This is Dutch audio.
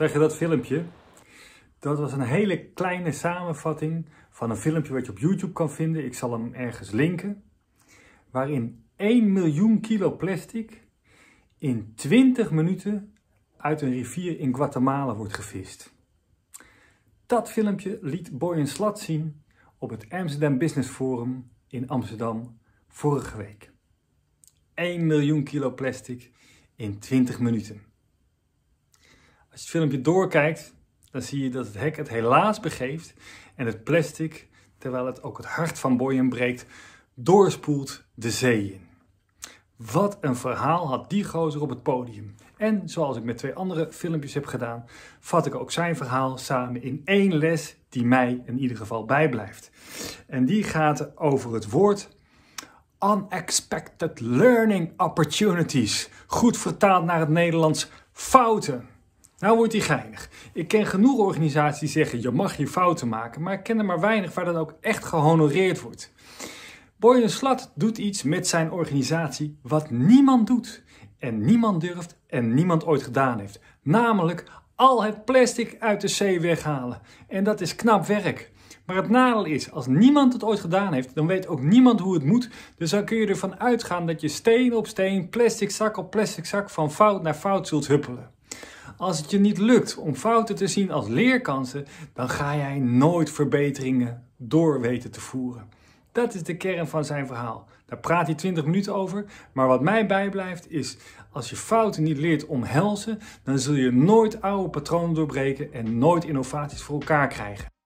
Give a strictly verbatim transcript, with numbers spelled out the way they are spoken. Zag je dat filmpje? Dat was een hele kleine samenvatting van een filmpje wat je op YouTube kan vinden. Ik zal hem ergens linken. Waarin één miljoen kilo plastic in twintig minuten uit een rivier in Guatemala wordt gevist. Dat filmpje liet Boyan Slat zien op het Amsterdam Business Forum in Amsterdam vorige week. één miljoen kilo plastic in twintig minuten. Als je het filmpje doorkijkt, dan zie je dat het hek het helaas begeeft en het plastic, terwijl het ook het hart van Boyan breekt, doorspoelt de zee in. Wat een verhaal had die gozer op het podium. En zoals ik met twee andere filmpjes heb gedaan, vat ik ook zijn verhaal samen in één les die mij in ieder geval bijblijft. En die gaat over het woord Unexpected Learning Opportunities. Goed vertaald naar het Nederlands: fouten. Nou wordt die geinig. Ik ken genoeg organisaties die zeggen je mag je fouten maken, maar ik ken er maar weinig waar dat ook echt gehonoreerd wordt. Boyan Slat doet iets met zijn organisatie wat niemand doet en niemand durft en niemand ooit gedaan heeft. Namelijk al het plastic uit de zee weghalen. En dat is knap werk. Maar het nadeel is, als niemand het ooit gedaan heeft, dan weet ook niemand hoe het moet. Dus dan kun je ervan uitgaan dat je steen op steen, plastic zak op plastic zak, van fout naar fout zult huppelen. Als het je niet lukt om fouten te zien als leerkansen, dan ga jij nooit verbeteringen door weten te voeren. Dat is de kern van zijn verhaal. Daar praat hij twintig minuten over. Maar wat mij bijblijft is, als je fouten niet leert omhelzen, dan zul je nooit oude patronen doorbreken en nooit innovaties voor elkaar krijgen.